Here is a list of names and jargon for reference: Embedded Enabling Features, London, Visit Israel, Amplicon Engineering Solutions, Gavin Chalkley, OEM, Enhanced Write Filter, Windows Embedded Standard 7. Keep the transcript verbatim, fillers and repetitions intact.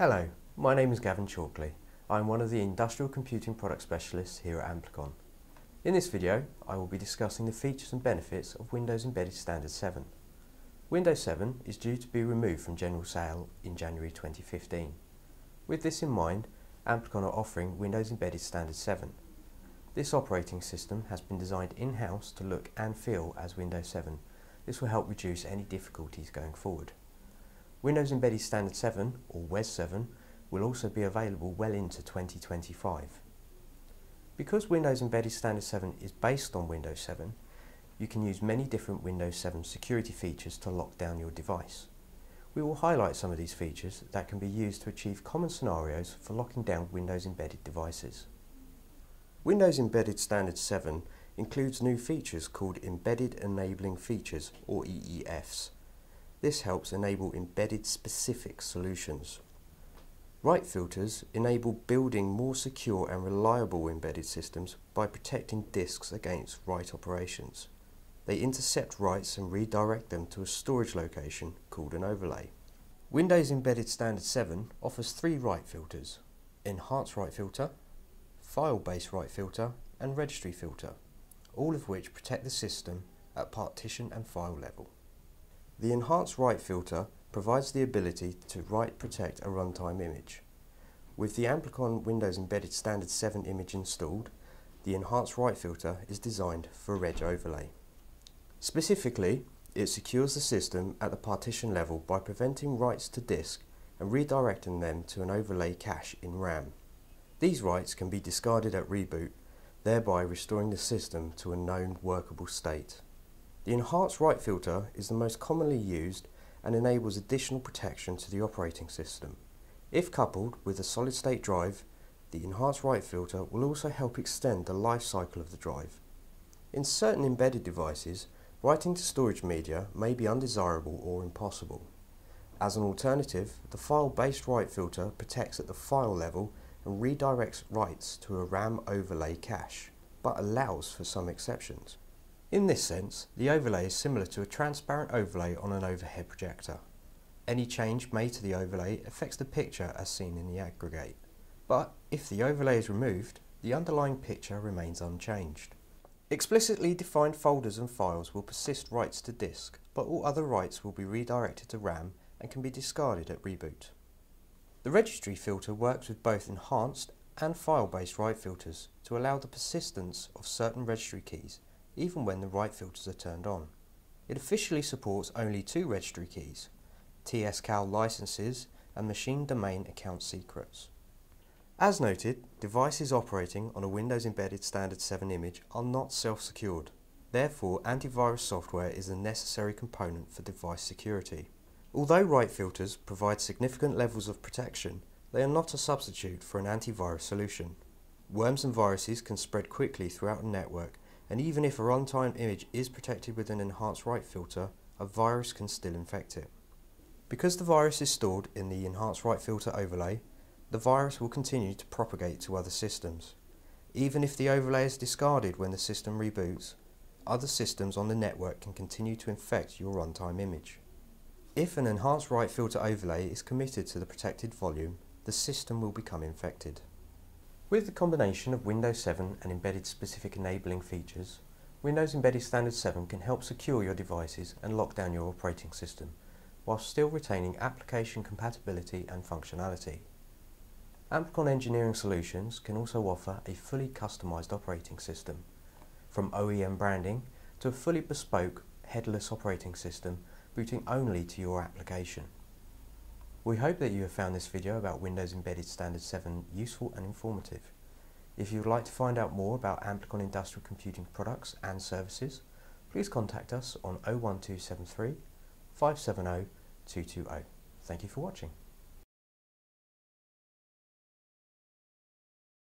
Hello, my name is Gavin Chalkley. I'm one of the Industrial Computing Product Specialists here at Amplicon. In this video, I will be discussing the features and benefits of Windows Embedded Standard seven. Windows seven is due to be removed from general sale in January twenty fifteen. With this in mind, Amplicon are offering Windows Embedded Standard seven. This operating system has been designed in-house to look and feel as Windows seven. This will help reduce any difficulties going forward. Windows Embedded Standard seven, or W E S seven, will also be available well into twenty twenty-five. Because Windows Embedded Standard seven is based on Windows seven, you can use many different Windows seven security features to lock down your device. We will highlight some of these features that can be used to achieve common scenarios for locking down Windows embedded devices. Windows Embedded Standard seven includes new features called Embedded Enabling Features, or E E Fs. This helps enable embedded specific solutions. Write filters enable building more secure and reliable embedded systems by protecting disks against write operations. They intercept writes and redirect them to a storage location called an overlay. Windows Embedded Standard seven offers three write filters: Enhanced Write Filter, File-Based Write Filter and Registry Filter, all of which protect the system at partition and file level. The Enhanced Write Filter provides the ability to write protect a runtime image. With the Amplicon Windows Embedded Standard seven image installed, the Enhanced Write Filter is designed for reg overlay. Specifically, it secures the system at the partition level by preventing writes to disk and redirecting them to an overlay cache in RAM. These writes can be discarded at reboot, thereby restoring the system to a known workable state. The Enhanced Write Filter is the most commonly used and enables additional protection to the operating system. If coupled with a solid-state drive, the Enhanced Write Filter will also help extend the life cycle of the drive. In certain embedded devices, writing to storage media may be undesirable or impossible. As an alternative, the File-Based Write Filter protects at the file level and redirects writes to a RAM overlay cache, but allows for some exceptions. In this sense, the overlay is similar to a transparent overlay on an overhead projector. Any change made to the overlay affects the picture as seen in the aggregate, but if the overlay is removed, the underlying picture remains unchanged. Explicitly defined folders and files will persist writes to disk, but all other writes will be redirected to RAM and can be discarded at reboot. The Registry Filter works with both enhanced and file-based write filters to allow the persistence of certain registry keys even when the write filters are turned on. It officially supports only two registry keys, T S-Cal licenses and machine domain account secrets. As noted, devices operating on a Windows Embedded Standard seven image are not self-secured. Therefore, antivirus software is a necessary component for device security. Although write filters provide significant levels of protection, they are not a substitute for an antivirus solution. Worms and viruses can spread quickly throughout a network, and even if a runtime image is protected with an Enhanced Write Filter, a virus can still infect it. Because the virus is stored in the Enhanced Write Filter overlay, the virus will continue to propagate to other systems. Even if the overlay is discarded when the system reboots, other systems on the network can continue to infect your runtime image. If an Enhanced Write Filter overlay is committed to the protected volume, the system will become infected. With the combination of Windows seven and embedded specific enabling features, Windows Embedded Standard seven can help secure your devices and lock down your operating system, while still retaining application compatibility and functionality. Amplicon Engineering Solutions can also offer a fully customized operating system, from O E M branding to a fully bespoke, headless operating system booting only to your application. We hope that you have found this video about Windows Embedded Standard seven useful and informative. If you would like to find out more about Amplicon Industrial Computing products and services, please contact us on oh one two seven three, five seven zero, two two zero. Thank you for watching.